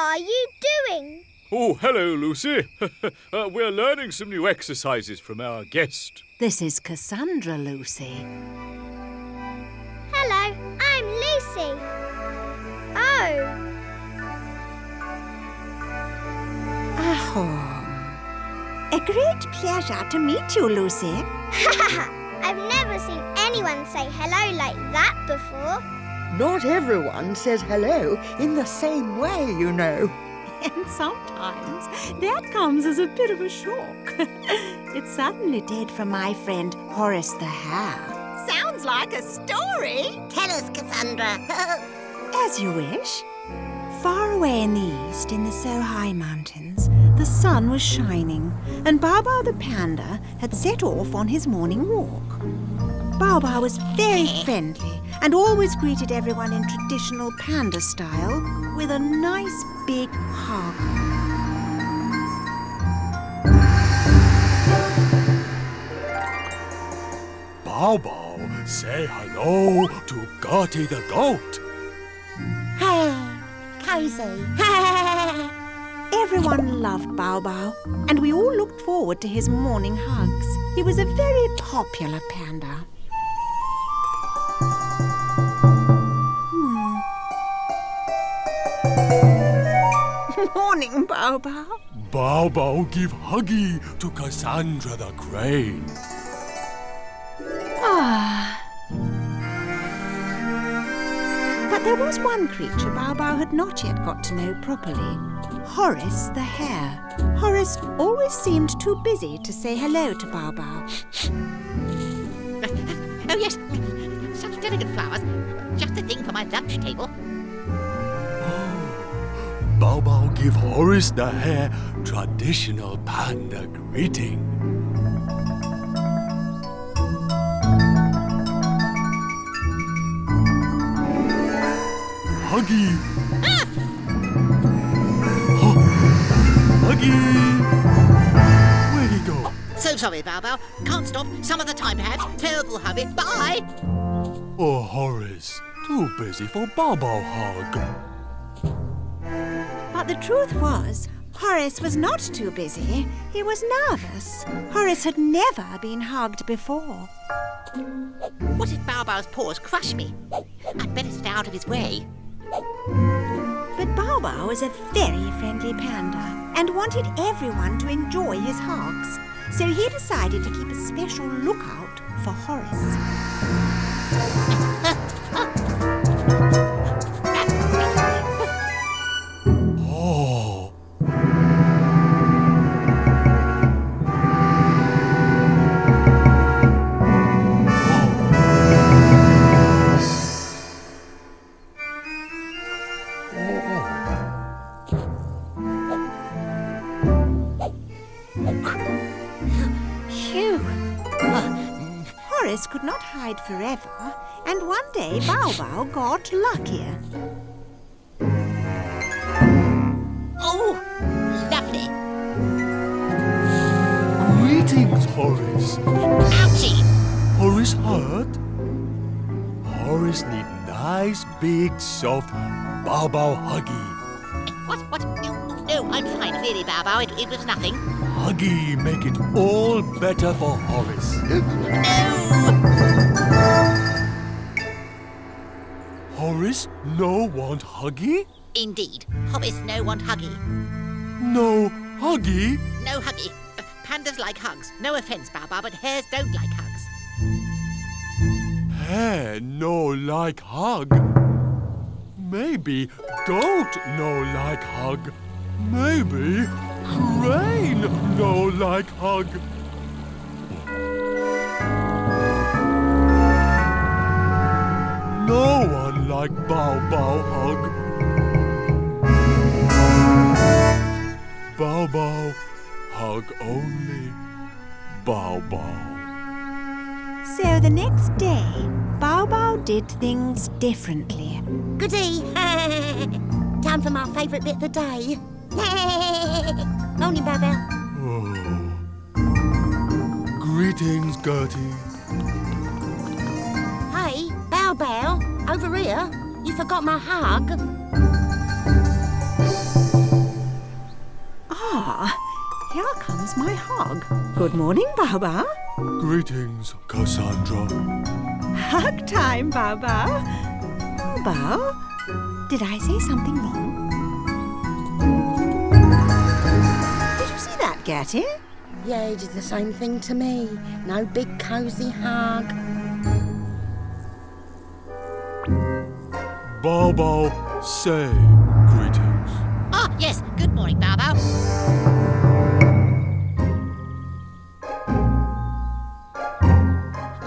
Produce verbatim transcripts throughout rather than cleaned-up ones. are you doing? Oh, hello, Lucy. uh, we're learning some new exercises from our guest. This is Cassandra, Lucy. Hello, I'm Lucy. Oh. Ahom. A great pleasure to meet you, Lucy. I've never seen anyone say hello like that before. Not everyone says hello in the same way, you know. And sometimes that comes as a bit of a shock. It suddenly did for my friend Horace the Hare. Sounds like a story. Tell us, Cassandra. As you wish. Far away in the east, in the So High Mountains, the sun was shining, and Bao Bao the panda had set off on his morning walk. Bao Bao was very friendly and always greeted everyone in traditional panda style with a nice big hug. Bao Bao, say hello to Gertie the goat. Hey, cozy. Everyone loved Bao Bao, and we all looked forward to his morning hugs. He was a very popular panda. Morning, Bao Bao. Bao Bao give huggy to Cassandra the crane. Ah. But there was one creature Bao Bao had not yet got to know properly. Horace the hare. Horace always seemed too busy to say hello to Bao Bao. Oh, yes. Such delicate flowers. Just the thing for my lunch table. Bao Bao give Horace the hare traditional panda greeting. Huggy! Ah! Oh. Huggy! Where'd he go? Oh, so sorry, Bao Bao. Can't stop. Some other time, perhaps. Terrible hurry. Bye! Oh, Horace. Too busy for Bao Bao hug. But the truth was, Horace was not too busy. He was nervous. Horace had never been hugged before. What if Bao Bao's paws crush me? I'd better stay out of his way. But Bao Bao was a very friendly panda and wanted everyone to enjoy his hugs. So he decided to keep a special lookout for Horace. Could not hide forever, and one day Bao Bao got luckier. Oh, lovely! Greetings, Horace. Ouchie! Horace hurt? Horace need nice, big, soft Bao Bao huggy. What? What? No, no, I'm fine, really, Bao Bao. It, it was nothing. Huggy make it all better for Horace. No! Horace no want huggy? Indeed. Horace no want huggy. No huggy? No huggy. Uh, pandas like hugs. No offence, Bao Bao, but hares don't like hugs. Hare no like hug. Maybe don't no like hug. Maybe crane no like hug. No one like Bao Bao hug. Bao Bao hug only Bao Bao. So the next day, Bao Bao did things differently. Goody! Time for my favourite bit of the day. Morning, Bao Bao. Oh. Greetings, Gertie. Hey, Bao Bao, over here. You forgot my hug. Ah, here comes my hog. Good morning, Bao Bao. Greetings, Cassandra. Hug time, Bao Bao. Bao Bao, did I say something wrong? Did you see that, Gertie? Yeah, he did the same thing to me. No big cosy hug. Bao Bao, say greetings. Oh, yes. Good morning, Bao Bao.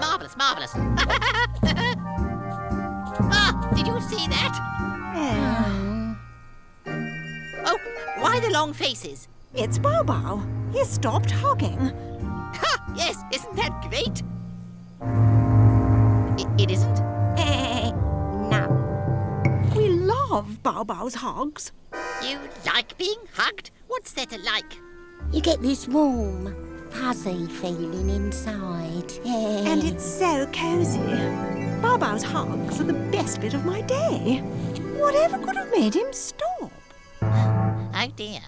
Marvellous, marvellous. Ah, did you see that? Um. Oh, why the long faces? It's Bao Bao. He stopped hogging. Ha! Yes, isn't that great? It, it isn't. Eh, no. We love Bao Bao's hogs. You like being hugged? What's there to like? You get this warm, fuzzy feeling inside. Yeah. And it's so cosy. Bao Bao's hogs are the best bit of my day. Whatever could have made him stop? Oh dear.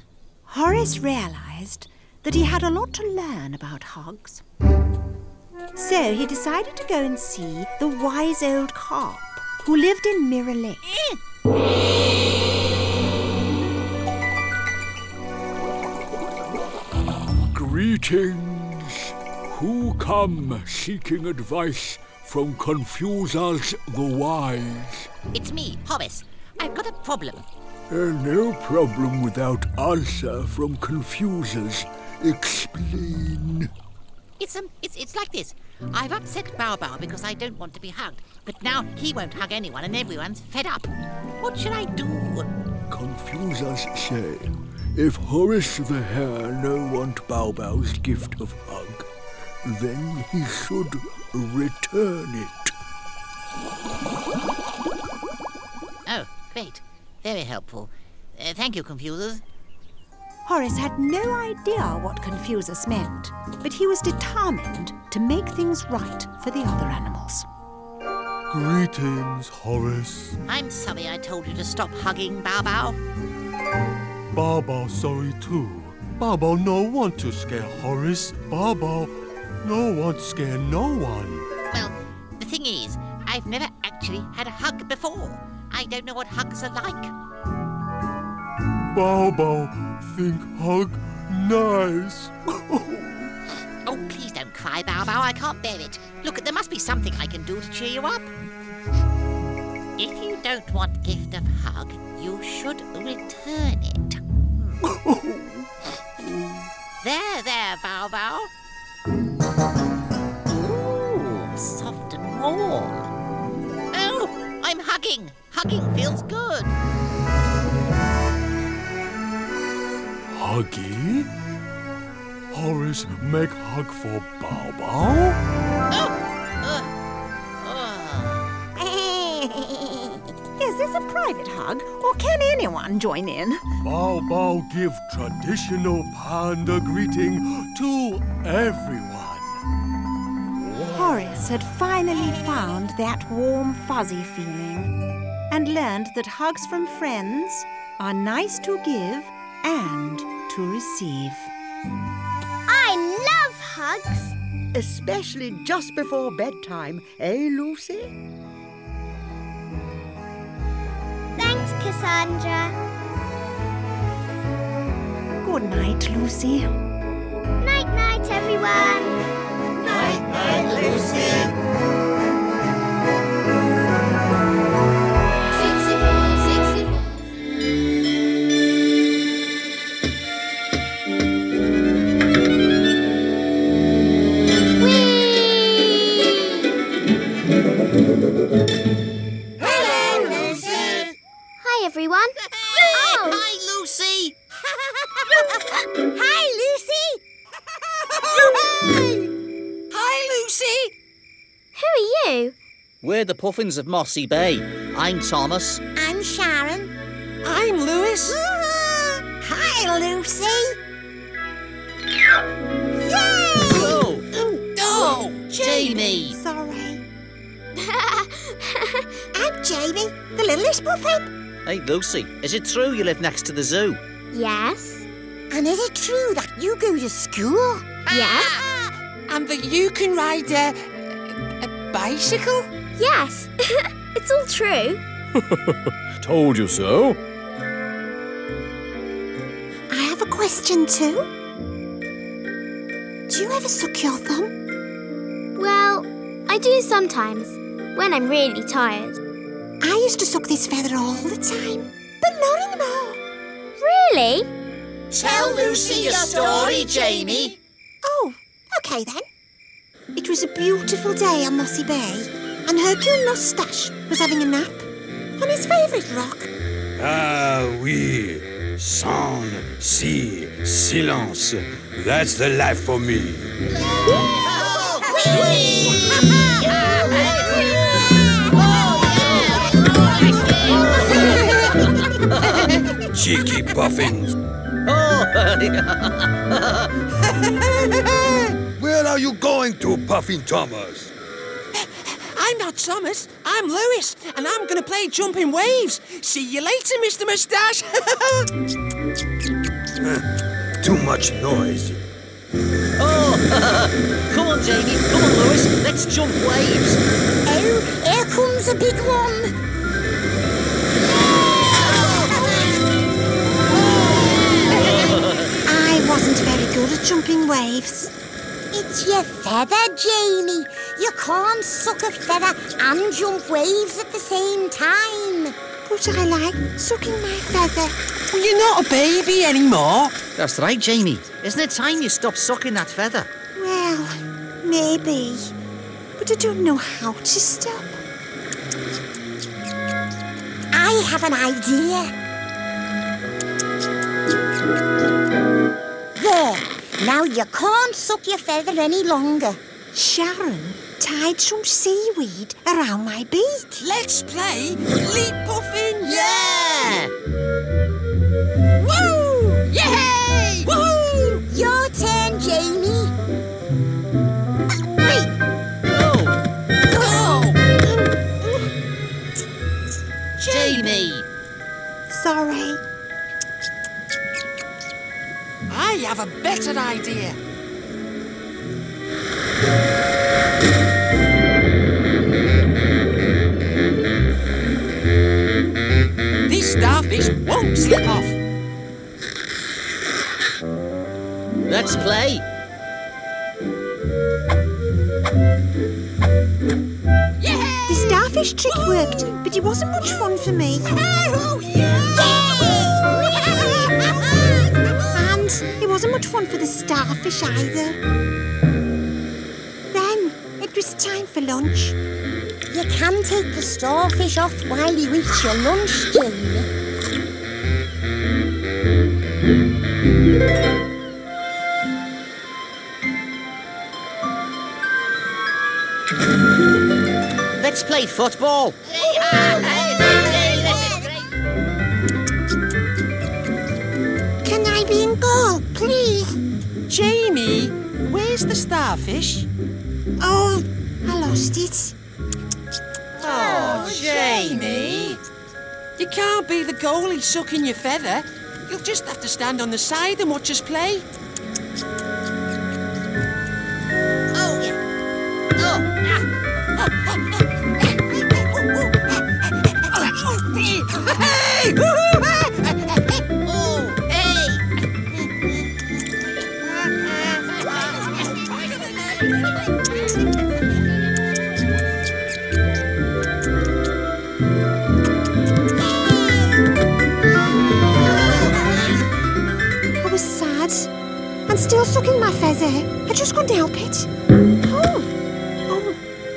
Horace realised that he had a lot to learn about hogs. So he decided to go and see the wise old cop who lived in Mirror Lake. Greetings. Who come seeking advice from Confusers the Wise? It's me, Horace. I've got a problem. Uh, no problem without answer from Confusers. Explain. It's um, it's it's like this. I've upset Bao Bao because I don't want to be hugged, but now he won't hug anyone and everyone's fed up. What should I do? Confusers say, if Horace the Hare no want Bao Bao's gift of hug, then he should return it. Oh, great. Very helpful. Uh, thank you, Confusers. Horace had no idea what Confusus meant, but he was determined to make things right for the other animals. Greetings, Horace. I'm sorry I told you to stop hugging, Bao Bao. Bao Bao sorry too. Bao Bao no want to scare Horace. Bao Bao no want scare no one. Well, the thing is, I've never actually had a hug before. I don't know what hugs are like. Bao Bao think hug nice. Oh, please don't cry, Bao Bao. I can't bear it. Look, there must be something I can do to cheer you up. If you don't want gift of hug, you should return it. There, there, Bao Bao. Ooh, soft and warm. Oh, I'm hugging. Hugging feels good. Huggy? Horace, make hug for Bao Bao? Oh, uh, uh. Is this a private hug, or can anyone join in? Bao Bao give traditional panda greeting to everyone. Horace had finally found that warm, fuzzy feeling and learned that hugs from friends are nice to give and to receive. I love hugs. Especially just before bedtime, eh, Lucy? Thanks, Cassandra. Good night, Lucy. Night-night, everyone. Night-night, Lucy. Hello, Lucy! Hi, everyone. Oh. Hi, Lucy! Hi, Lucy! Hi, Lucy! Who are you? We're the Puffins of Mossy Bay. I'm Thomas. I'm Sharon. I'm Lewis. Hi, Lucy! Yay! Oh, oh, oh Jamie! Jamie. Sorry. I'm Jamie, the littlest puffin. Hey, Lucy, is it true you live next to the zoo? Yes. And is it true that you go to school? Yes. And that you can ride a, a bicycle? Yes. It's all true. Told you so. I have a question too. Do you ever suck your thumb? Well, I do sometimes, when I'm really tired. I used to suck this feather all the time, but not anymore. Really? Tell Lucy your story, Jamie. Oh, okay then. It was a beautiful day on Mossy Bay, and Hercule Moustache was having a nap on his favourite rock. Ah oui, sans, si, silence. That's the life for me. Oh, oui. Cheeky puffins. Where are you going to, Puffin Thomas? I'm not Thomas, I'm Lewis, and I'm going to play Jumping Waves. See you later, Mister Moustache. uh, too much noise. Oh, come on, Jamie, come on, Lewis, let's jump waves. Oh, here comes a big one. I wasn't very good at jumping waves. It's your feather, Jamie. You can't suck a feather and jump waves at the same time. But I like sucking my feather. Well, you're not a baby anymore. That's right, Jamie. Isn't it time you stopped sucking that feather? Well, maybe. But I don't know how to stop. I have an idea. There. Now you can't suck your feather any longer. Sharon tied some seaweed around my beak. Let's play Leap Puffin! Yeah! Woo! Yay! Woohoo! Your turn, Jamie. Uh, wait! Oh! Oh! Oh. Jamie! Sorry. I have a better idea. This starfish won't slip off. Let's play. Yeah! The starfish trick worked, but it wasn't much fun for me. Oh, yeah! And it wasn't much fun for the starfish either. It's time for lunch. You can take the starfish off while you eat your lunch, Jamie. Let's play football. Can I be in goal, please? Jamie, where's the starfish? Oh, I lost it. Oh, Jamie. You can't be the goalie sucking your feather. You'll just have to stand on the side and watch us play. Oh, yeah. Oh. Hey! Woohoo! Still sucking my feather. I just couldn't help it. Oh. Oh.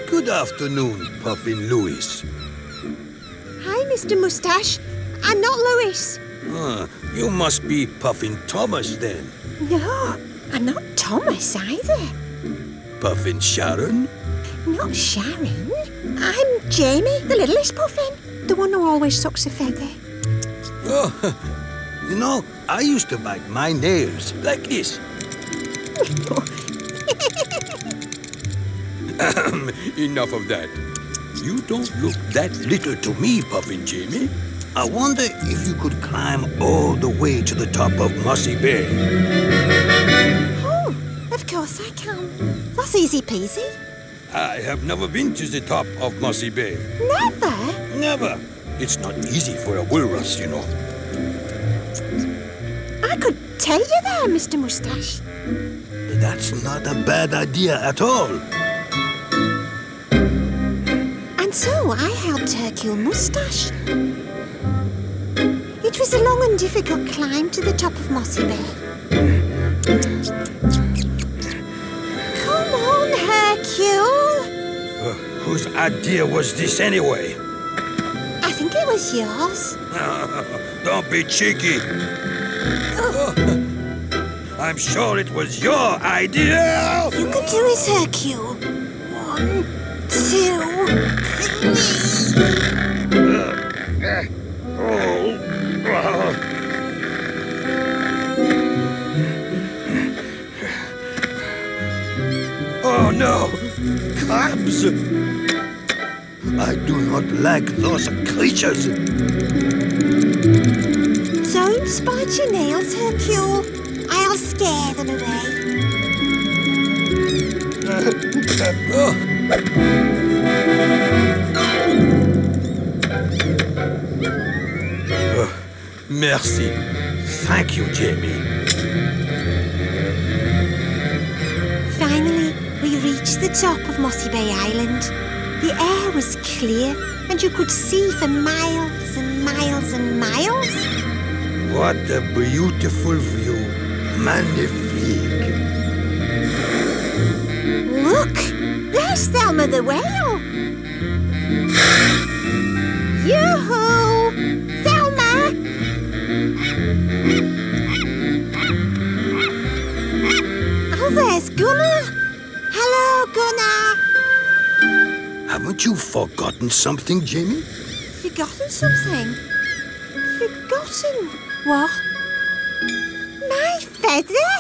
Good afternoon, Puffin Lewis. Hi, Mister Moustache. I'm not Lewis. Ah, you must be Puffin Thomas, then. No, I'm not Thomas, either. Puffin Sharon? Not Sharon. I'm Jamie, the littlest Puffin. The one who always sucks a feather. Oh, you know, I used to bite my nails like this. Enough of that. You don't look that little to me, Puffin Jamie. I wonder if you could climb all the way to the top of Mossy Bay. Oh, of course I can. That's easy peasy. I have never been to the top of Mossy Bay. Never? Never. It's not easy for a walrus, you know. I could take you there, Mister Moustache. That's not a bad idea at all. And so I helped Hercule Moustache. It was a long and difficult climb to the top of Mossy Bay. Come on, Hercule! Uh, whose idea was this anyway? I think it was yours. Don't be cheeky. Oh. I'm sure it was your idea! You can do it, Hercule. One, two, three. Oh no! Crabs! I do not like those creatures! Don't bite your nails, Hercule. I'll scare them away. Oh, merci. Thank you, Jamie. Finally, we reached the top of Mossy Bay Island. The air was clear, and you could see for miles and miles and miles. What a beautiful view. Magnifique. Look! There's Thelma the whale! Yoo-hoo! Thelma! Oh, there's Gunnar! Hello, Gunnar! Haven't you forgotten something, Jamie? Forgotten something? Forgotten what? My feather?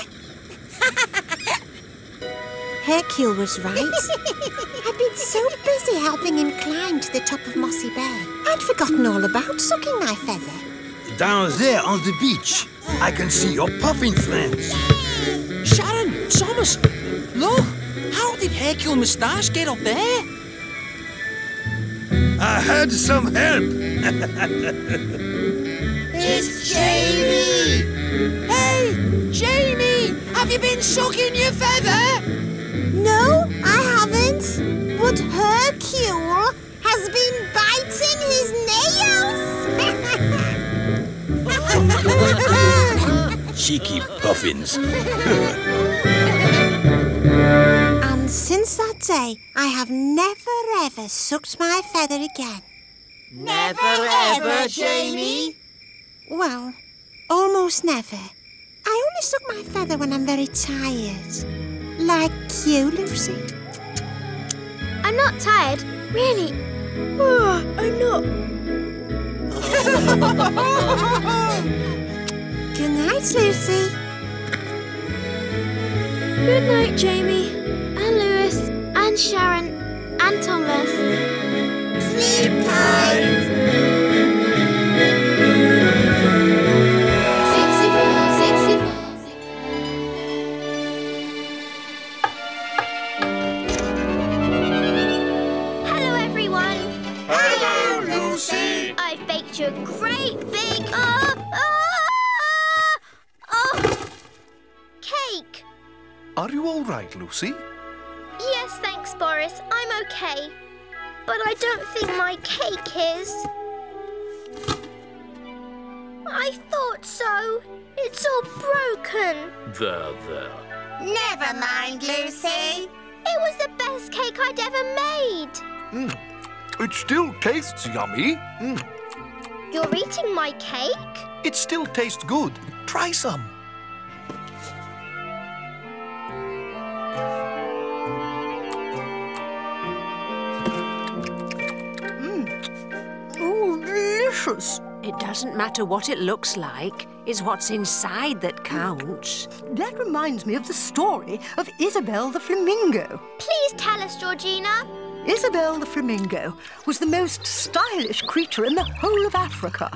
Hercule was right. I'd been so busy helping him climb to the top of Mossy Bay, I'd forgotten all about sucking my feather. Down there on the beach, I can see your puffin friends. Yay! Sharon, Thomas, look, how did Hercule Moustache get up there? I had some help. It's Jamie! Hey, Jamie! Have you been sucking your feather? No, I haven't. But Hercule has been biting his nails! Cheeky puffins. And since that day, I have never ever sucked my feather again. Never ever, Jamie? Well... almost never. I only suck my feather when I'm very tired. Like you, Lucy. I'm not tired, really. Oh, I'm not. Good night, Lucy. Good night, Jamie. And Lewis. And Sharon. And Thomas. Sleep tight. A great big uh, uh, uh, cake. Are you all right, Lucy? Yes, thanks, Boris. I'm okay. But I don't think my cake is. I thought so. It's all broken. There, there. Never mind, Lucy. It was the best cake I'd ever made. Mm. It still tastes yummy. Mm. You're eating my cake? It still tastes good. Try some. Mm. Oh, delicious. It doesn't matter what it looks like. It's what's inside that counts. That reminds me of the story of Isabel the Flamingo. Please tell us, Georgina. Isabel the flamingo was the most stylish creature in the whole of Africa.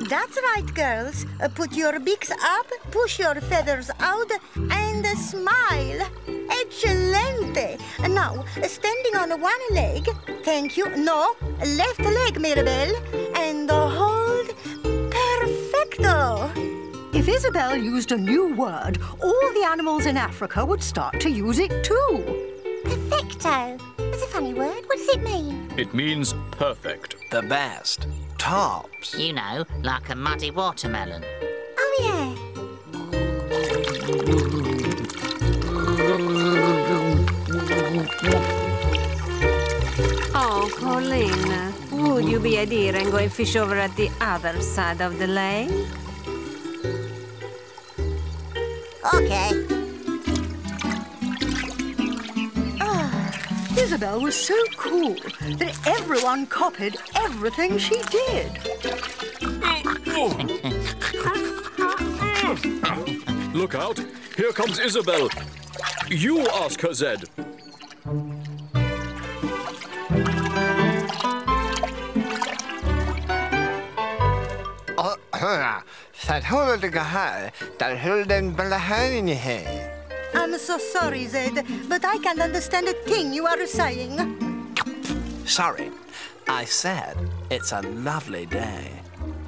That's right, girls. Uh, put your beaks up, push your feathers out, and uh, smile. Excelente. Now, standing on one leg. Thank you. No, left leg, Mirabelle. And hold. Perfecto. If Isabel used a new word, all the animals in Africa would start to use it too. Perfecto. That's a funny word. What does it mean? It means perfect. The best. Tops. You know, like a muddy watermelon. Oh, yeah. Oh, Pauline, would you be a dear and go and fish over at the other side of the lake? Okay. Oh. Isabel was so cool that everyone copied everything she did. Look out! Here comes Isabel. You ask her, Zed. I'm so sorry, Zed, but I can't understand a thing you are saying. Sorry. I said, it's a lovely day.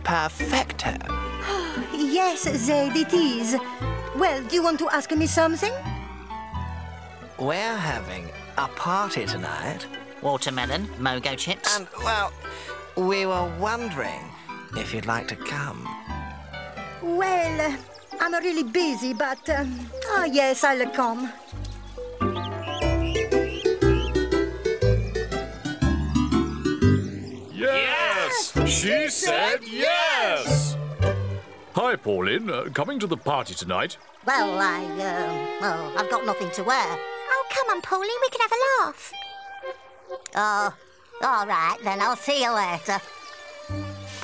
Perfecto. Yes, Zed, it is. Well, do you want to ask me something? We're having a party tonight. Watermelon, mogo chips. And, well, we were wondering if you'd like to come. Well, I'm really busy, but... Um, oh, yes, I'll come. Yes! She said yes! Hi, Pauline. Uh, coming to the party tonight? Well, I, um... Oh, I've got nothing to wear. Oh, come on, Pauline. We can have a laugh. Oh, all right, then. I'll see you later.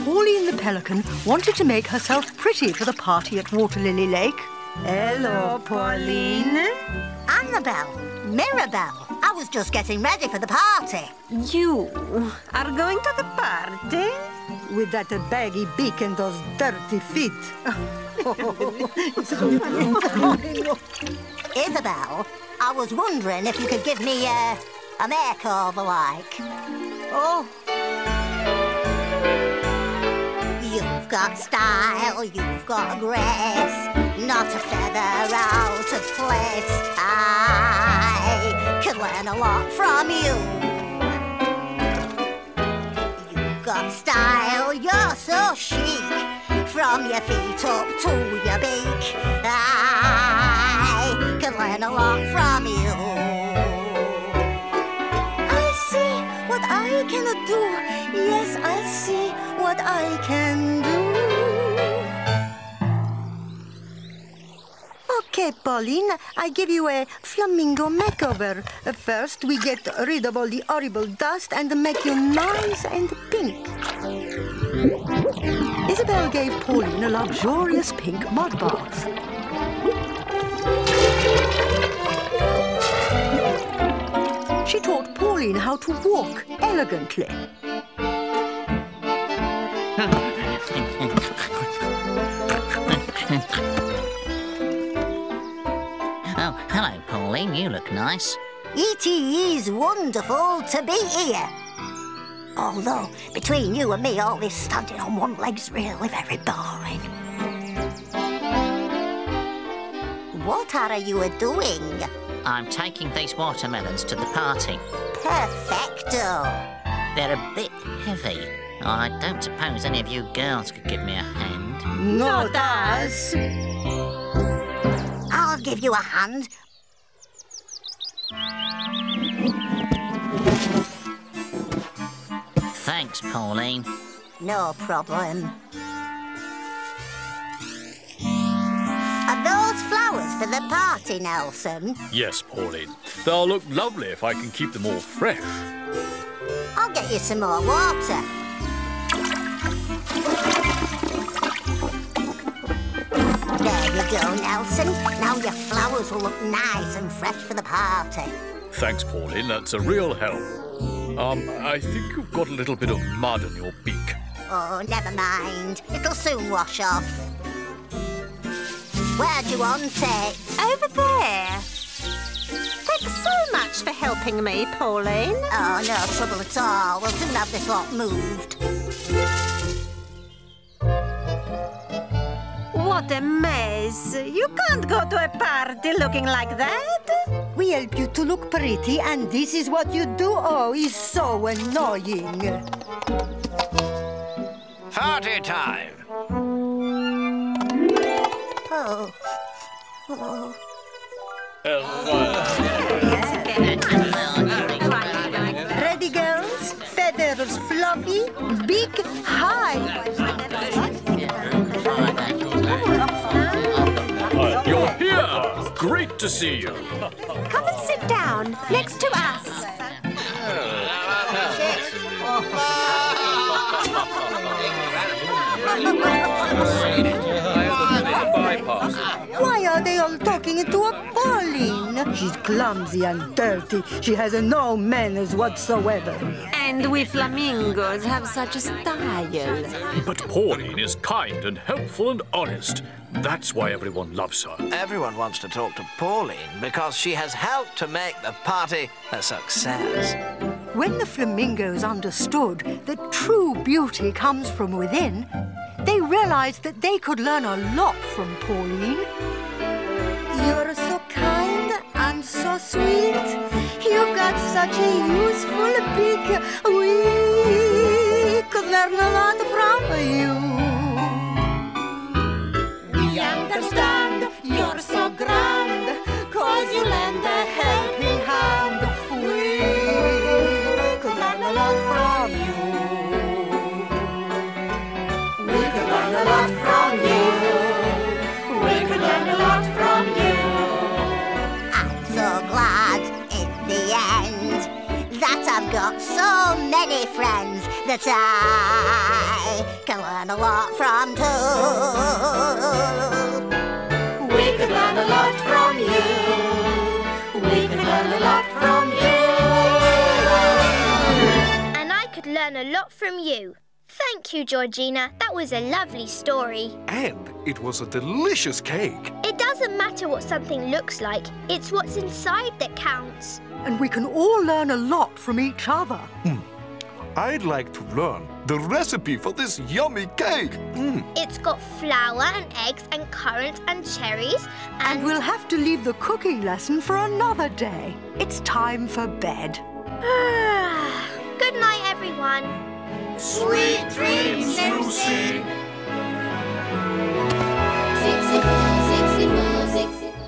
Pauline the pelican wanted to make herself pretty for the party at Waterlily Lake. Hello, Pauline. Annabelle, Mirabelle, I was just getting ready for the party. You are going to the party? With that baggy beak and those dirty feet. Isabel, I was wondering if you could give me a, a makeover, like. Oh. You've got style, you've got grace, not a feather out of place. I could learn a lot from you. You've got style, you're so chic, from your feet up to your beak. I could learn a lot from you. I see what I cannot do, yes, I see what I can do. Okay, Pauline, I give you a flamingo makeover. First, we get rid of all the horrible dust and make you nice and pink. Isabel gave Pauline a luxurious pink mud bath. She taught Pauline how to walk elegantly. Oh, hello, Pauline. You look nice. It is wonderful to be here. Although, between you and me, all this standing on one leg's really very boring. What are you doing? I'm taking these watermelons to the party. Perfecto. They're a bit heavy. I don't suppose any of you girls could give me a hand. Not us. I'll give you a hand. Thanks, Pauline. No problem. Are those flowers for the party, Nelson? Yes, Pauline. They'll look lovely if I can keep them all fresh. I'll get you some more water. There you go, Nelson. Now your flowers will look nice and fresh for the party. Thanks, Pauline. That's a real help. Um, I think you've got a little bit of mud on your beak. Oh, never mind. It'll soon wash off. Where do you want it? Over there. Thanks so much for helping me, Pauline. Oh, no trouble at all. We'll soon have this lot moved. What a maze. You can't go to a party looking like that. We help you to look pretty, and this is what you do? Oh, it's so annoying. Party time! Oh. Oh. Ready, girls? Feathers fluffy, big, high. You're here! Great to see you. Come and sit down next to us. Why are they all talking to a Pauline? She's clumsy and dirty. She has no manners whatsoever. And we flamingos have such a style. But Pauline is kind and helpful and honest. That's why everyone loves her. Everyone wants to talk to Pauline because she has helped to make the party a success. When the flamingos understood that true beauty comes from within, they realized that they could learn a lot from Pauline. You're so kind and so sweet. You've got such a useful beak. We could learn a lot from you. We understand you're so grand, 'cause you lend a helping hand. We could learn a lot from you. We could learn a lot from you. We could learn a lot from you. I'm so glad in the end that I've got so many friends that I can learn a lot from too. We could learn a lot from you. We could learn a lot from you. And I could learn a lot from you. Thank you, Georgina. That was a lovely story. And it was a delicious cake. It doesn't matter what something looks like. It's what's inside that counts. And we can all learn a lot from each other. Mm. I'd like to learn the recipe for this yummy cake. Mm. It's got flour and eggs and currants and cherries and... And we'll have to leave the cooking lesson for another day. It's time for bed. Good night, everyone. Sweet dreams, Lucy.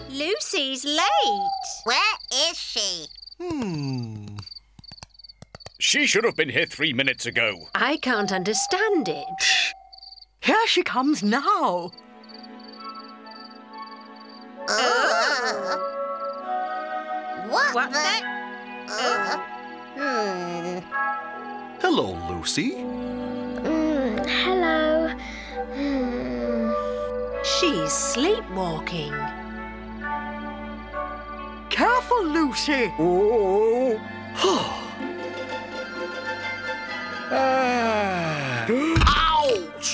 Lucy's late. Where is she? Hmm. She should have been here three minutes ago. I can't understand it. Here she comes now. Uh. Uh. What, what the? the? Uh. Hmm. Hello, Lucy. Mm, hello. Mm. She's sleepwalking. Careful, Lucy. Oh. uh. Ouch!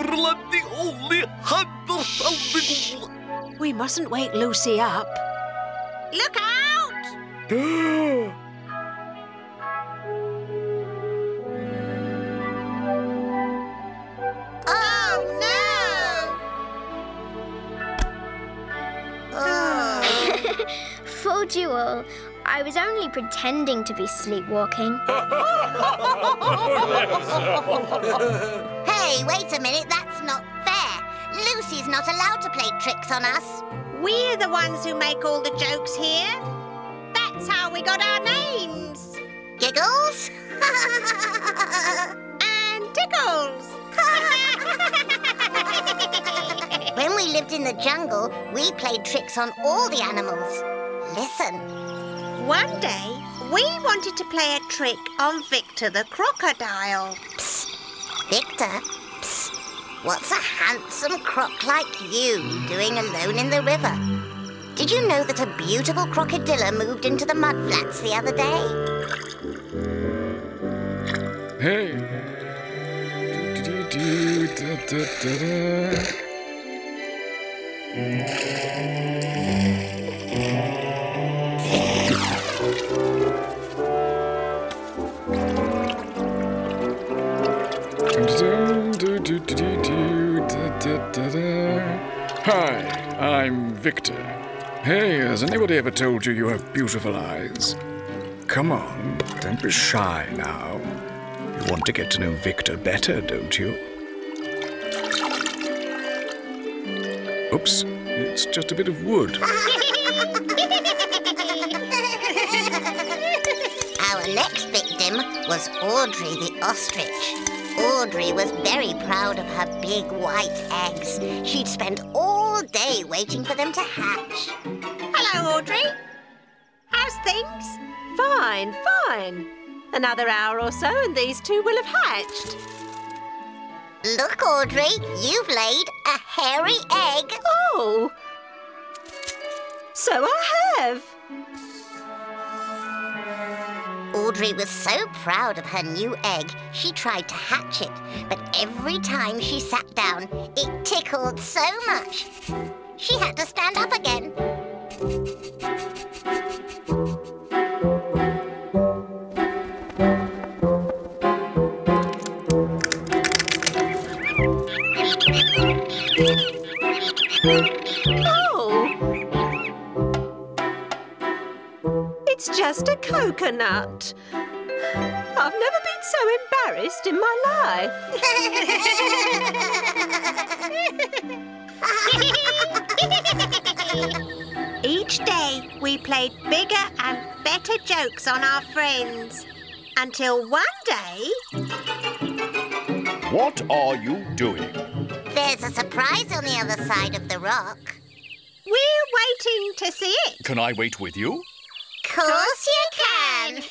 Bloody only hundred. We mustn't wake Lucy up. Look out! Fooled you all. I was only pretending to be sleepwalking. Hey, wait a minute, that's not fair. Lucy's not allowed to play tricks on us. We're the ones who make all the jokes here. That's how we got our names. Giggles. And Tickles. When we lived in the jungle, we played tricks on all the animals. Listen. One day, we wanted to play a trick on Victor the crocodile. Psst. Victor? Psst. What's a handsome croc like you doing alone in the river? Did you know that a beautiful crocodilla moved into the mud flats the other day? Hey! Hi, I'm Victor. Hey, has anybody ever told you you have beautiful eyes? Come on, don't be shy now. You want to get to know Victor better, don't you? Oops, it's just a bit of wood. Our next victim was Audrey the ostrich. Audrey was very proud of her big white eggs. She'd spent all day waiting for them to hatch. Hello, Audrey. How's things? Fine, fine. Another hour or so and these two will have hatched. Look, Audrey, you've laid a hairy egg. Oh! So I have. Audrey was so proud of her new egg, she tried to hatch it. But every time she sat down, it tickled so much. She had to stand up again. Just a coconut. I've never been so embarrassed in my life. Each day we played bigger and better jokes on our friends. Until one day... What are you doing? There's a surprise on the other side of the rock. We're waiting to see it. Can I wait with you? Of course you can!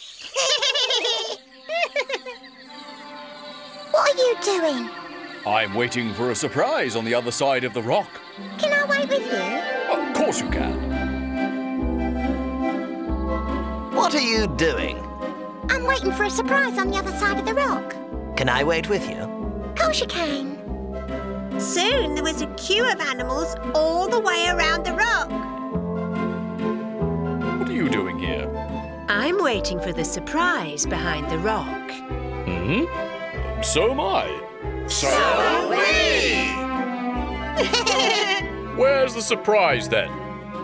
What are you doing? I'm waiting for a surprise on the other side of the rock. Can I wait with you? Of course you can. What are you doing? I'm waiting for a surprise on the other side of the rock. Can I wait with you? Of course you can. Soon there was a queue of animals all the way around the rock. What are you doing here? I'm waiting for the surprise behind the rock. Mm hmm? So am I. So are we! Where's the surprise then?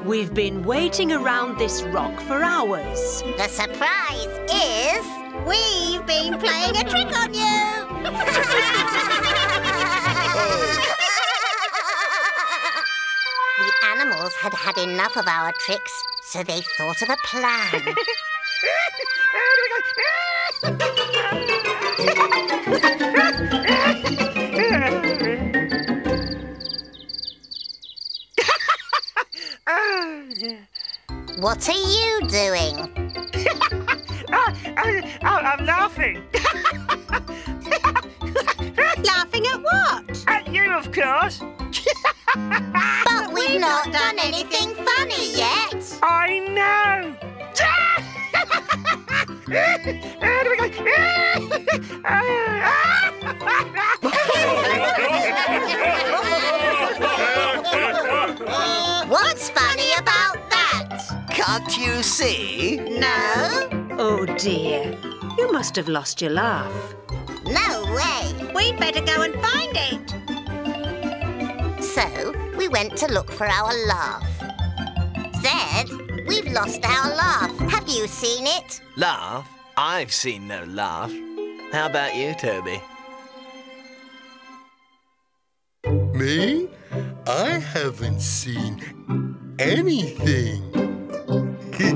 We've been waiting around this rock for hours. The surprise is... We've been playing a trick on you! The animals had had enough of our tricks, so they thought of a plan. What are you doing? I, I, I'm laughing. Laughing at what? At you, of course. But we've, we've not, not done, done anything, anything funny yet. I know. What's funny about that? Can't you see? No. Oh dear. You must have lost your laugh. No way. We'd better go and find it. So, we went to look for our laugh. Zed, we've lost our laugh. Have you seen it? Laugh? I've seen no laugh. How about you, Toby? Me? I haven't seen anything. uh,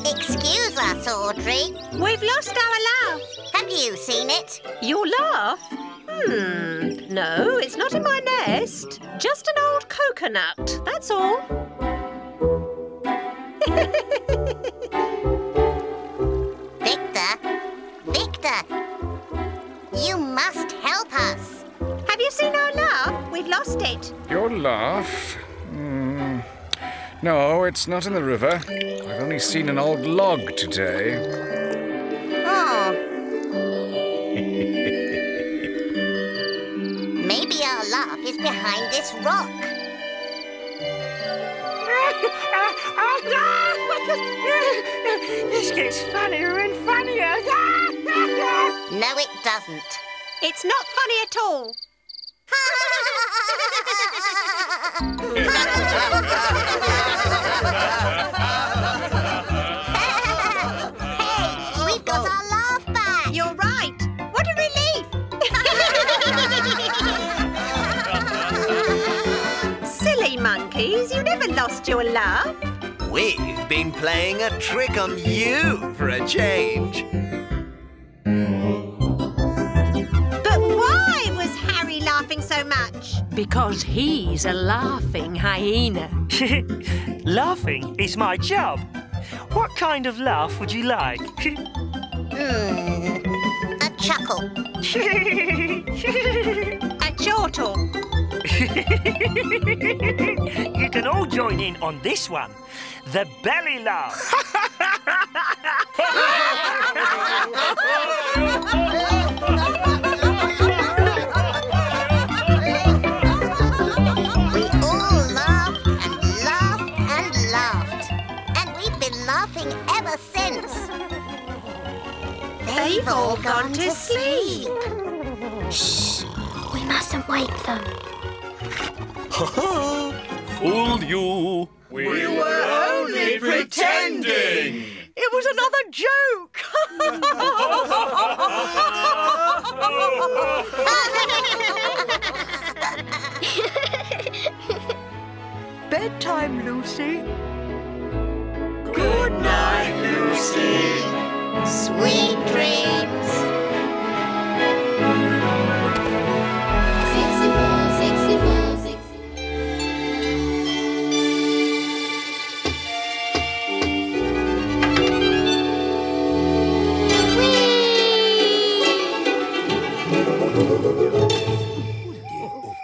excuse us, Audrey. We've lost our laugh. Have you seen it? Your laugh? Hmm, no, it's not in my nest. Just an old coconut, that's all. Victor, Victor, you must help us. Have you seen our laugh? We've lost it. Your laugh? Hmm. No, it's not in the river. I've only seen an old log today. Oh. Maybe our laugh is behind this rock. Oh, no! This gets funnier and funnier. No, it doesn't. It's not funny at all. Hey, we've got our laugh back. You're right. What a relief. Silly monkeys, you never lost your laugh. We've been playing a trick on you for a change. So much? Because he's a laughing hyena. Laughing is my job. What kind of laugh would you like? mm, a chuckle. A chortle. You can all join in on this one. The belly laugh. Ever since. They've all gone to sleep. Shh, we mustn't wake them. Ha ha! Fooled you. We, we were only pretending. It was another joke. Bedtime, Lucy. Good night, Lucy. Sweet dreams. Sixty-four, sixty-four, sixty-four. You're all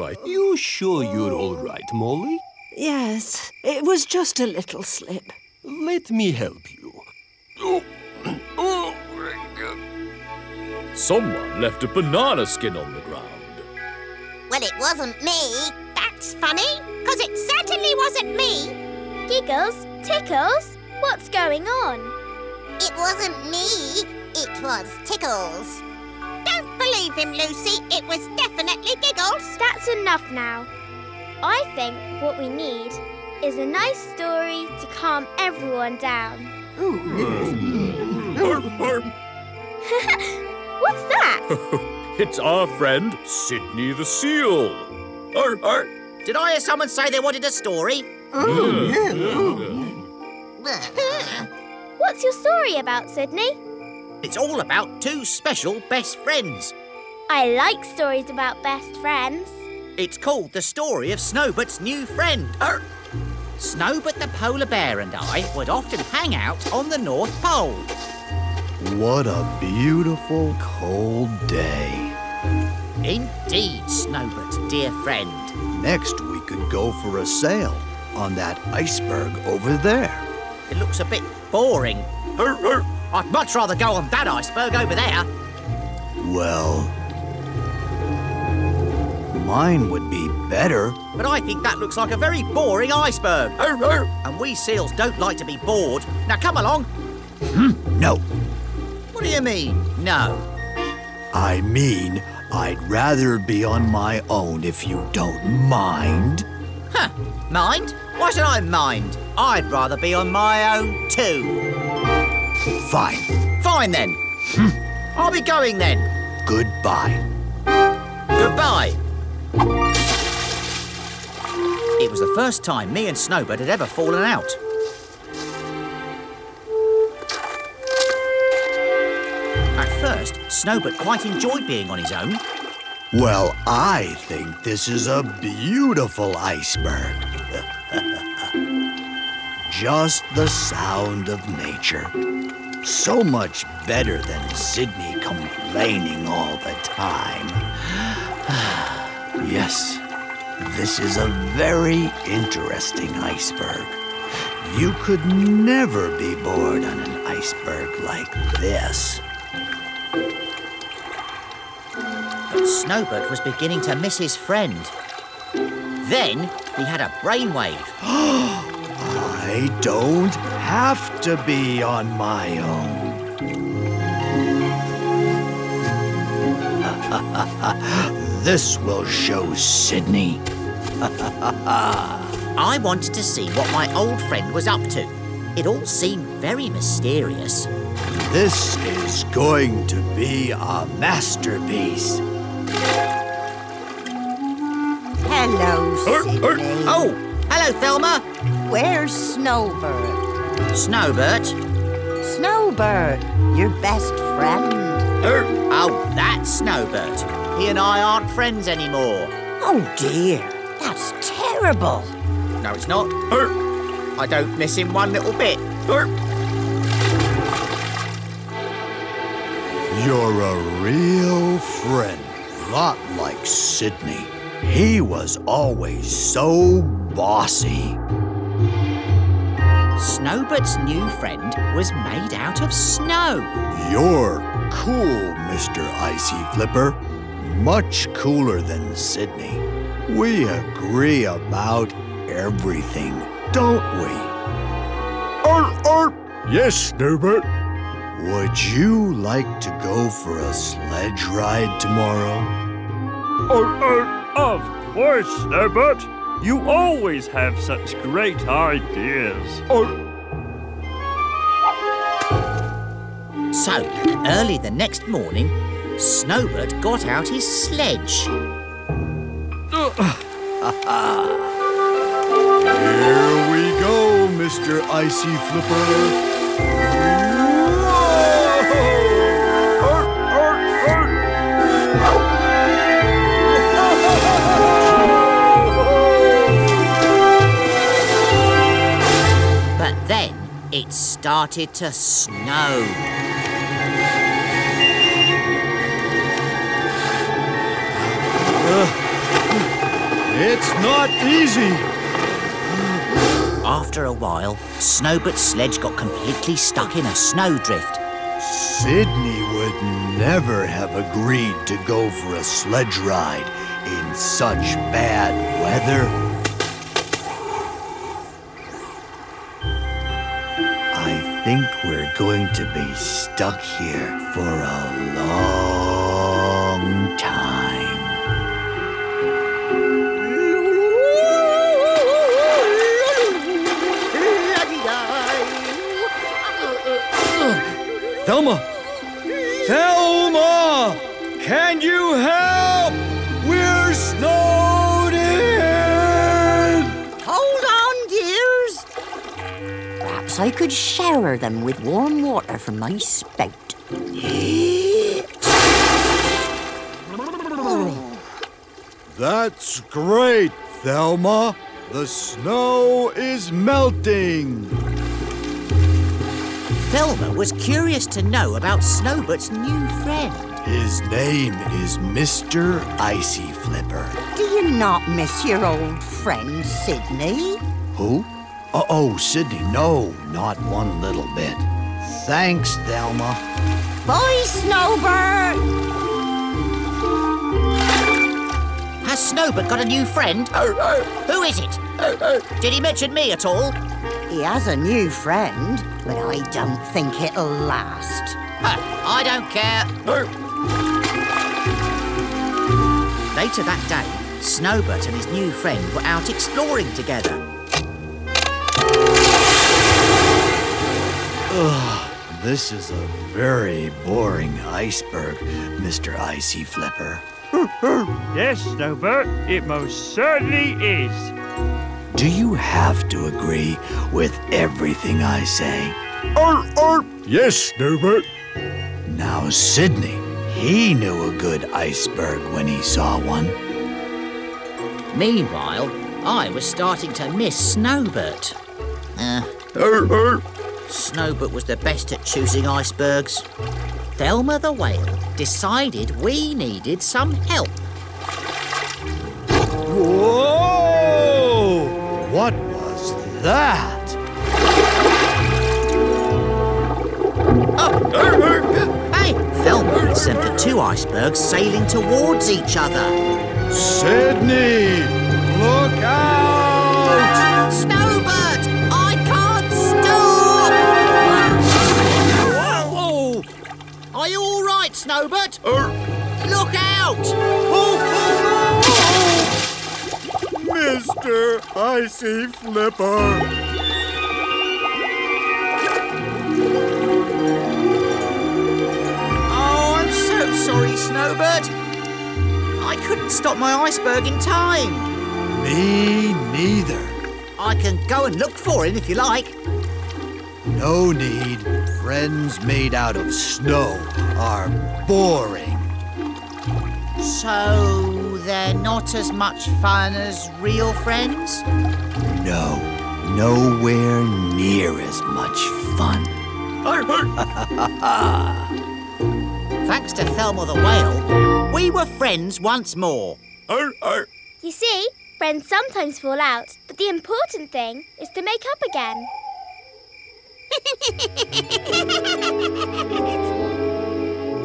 right. You sure you're all right, Molly? Yes, it was just a little slip. Let me help you. Oh. Oh. Someone left a banana skin on the ground. Well, it wasn't me. That's funny, because it certainly wasn't me. Giggles, Tickles, what's going on? It wasn't me. It was Tickles. Don't believe him, Lucy. It was definitely Giggles. That's enough now. I think what we need is a nice story to calm everyone down. What's that? It's our friend, Sydney the Seal. Did I hear someone say they wanted a story? What's your story about, Sydney? It's all about two special best friends. I like stories about best friends. It's called The Story of Snowbird's New Friend. Er, Snowbird the polar bear and I would often hang out on the North Pole. What a beautiful cold day. Indeed, Snowbird's dear friend. Next we could go for a sail on that iceberg over there. It looks a bit boring. Er, er, I'd much rather go on that iceberg over there. Well... mine would be better. But I think that looks like a very boring iceberg. Arr, arr. And we seals don't like to be bored. Now come along. Hmm? No. What do you mean, no? I mean, I'd rather be on my own if you don't mind. Huh, mind? Why should I mind? I'd rather be on my own too. Fine. Fine then. Hmm. I'll be going then. Goodbye. Goodbye. It was the first time me and Snowbird had ever fallen out. At first, Snowbird quite enjoyed being on his own. Well, I think this is a beautiful iceberg. Just the sound of nature. So much better than Sydney complaining all the time. Yes, This is a very interesting iceberg. You could never be bored on an iceberg like this. But Snowbird was beginning to miss his friend. Then he had a brainwave. I don't have to be on my own. This will show Sydney. I wanted to see what my old friend was up to. It all seemed very mysterious. This is going to be a masterpiece. Hello, Sydney. Er, er. Oh, hello, Thelma. Where's Snowbird? Snowbird? Snowbird, your best friend. Er. Oh, that's Snowbird. He and I aren't friends anymore. Oh, dear. That's terrible. No, it's not. Er. I don't miss him one little bit. Er. You're a real friend, not like Sydney. He was always so bossy. Snowbird's new friend was made out of snow. You're cool, Mister Icy Flipper. Much cooler than Sydney. We agree about everything, don't we? Er, er. Yes, Snowbird. Would you like to go for a sledge ride tomorrow? Er, er. Of course, Snowbird. You always have such great ideas. Er. So, early the next morning, Snowbird got out his sledge. Here we go, Mister Icy Flipper. But then it started to snow. It's not easy. After a while, Snowbird's sledge got completely stuck in a snowdrift. Sydney would never have agreed to go for a sledge ride in such bad weather. I think we're going to be stuck here for a long time. Thelma! Thelma! Can you help? We're snowed in! Hold on, dears. Perhaps I could shower them with warm water from my spout. That's great, Thelma. The snow is melting. Thelma was curious to know about Snowbird's new friend. His name is Mister Icy Flipper. Do you not miss your old friend, Sydney? Who? Uh-oh, Sydney, no, not one little bit. Thanks, Thelma. Bye, Snowbird! Has Snowbird got a new friend? Uh, uh, Who is it? Uh, uh, Did he mention me at all? He has a new friend, but I don't think it'll last. Uh, I don't care. Later that day, Snowbird and his new friend were out exploring together. Ugh, this is a very boring iceberg, Mister Icy Flipper. Yes, Snowbird, it most certainly is. Do you have to agree with everything I say? Er, er. Yes, Snowbird. Now, Sydney, he knew a good iceberg when he saw one. Meanwhile, I was starting to miss Snowbird. Uh, er, er. Snowbird was the best at choosing icebergs. Thelma the whale decided we needed some help. Whoa! that? Hey, Thelma sent the two icebergs sailing towards each other. Sydney, look out! Snowbird, I can't stop! Whoa! Whoa. Are you all right, Snowbird? Uh, look out! Oh, oh, oh. Mister Icy Flipper. Sorry, Snowbird. I couldn't stop my iceberg in time. Me neither. I can go and look for him if you like. No need. Friends made out of snow are boring. So they're not as much fun as real friends? No, nowhere near as much fun. I heard. Ha ha ha. Thanks to Thelma the whale, we were friends once more. Arr, arr. You see, friends sometimes fall out, but the important thing is to make up again.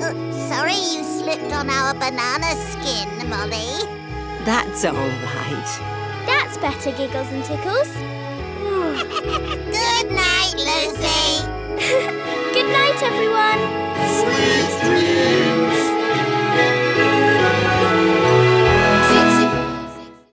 uh, sorry you slipped on our banana skin, Molly. That's all right. That's better, Giggles and Tickles. Good night, Lucy. Good night, everyone. Sweet dreams.